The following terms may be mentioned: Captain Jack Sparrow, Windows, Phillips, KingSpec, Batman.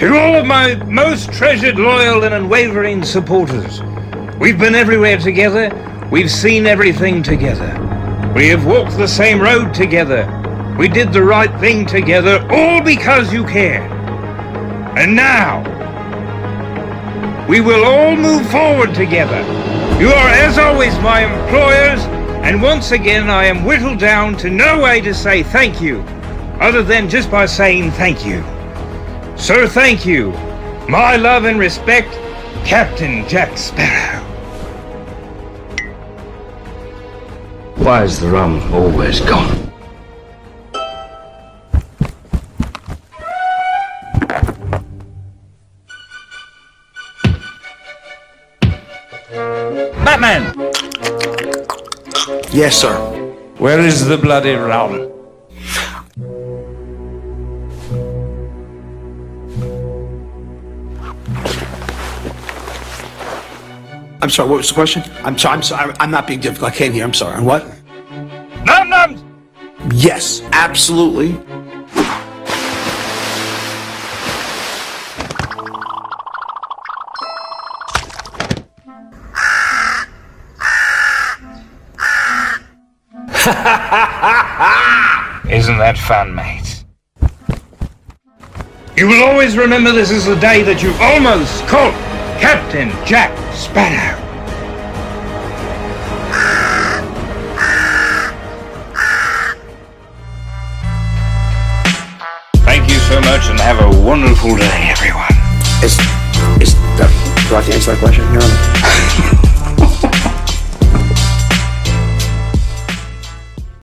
To all of my most treasured, loyal and unwavering supporters, we've been everywhere together, we've seen everything together, we have walked the same road together, we did the right thing together, all because you care. And now, we will all move forward together. You are, as always, my employers, and once again I am whittled down to no way to say thank you, other than just by saying thank you. Sir, thank you. My love and respect, Captain Jack Sparrow. Why is the rum always gone? Batman! Yes, sir. Where is the bloody rum? I'm sorry, what was the question? I'm sorry, I'm not being difficult, I can't hear, I'm sorry. And what? Num-nums! Yes, absolutely. Isn't that fun, mate? You will always remember this is the day that you almost caught Captain Jack Sparrow. Thank you so much and have a wonderful day, everyone. Do I have to answer that question? No.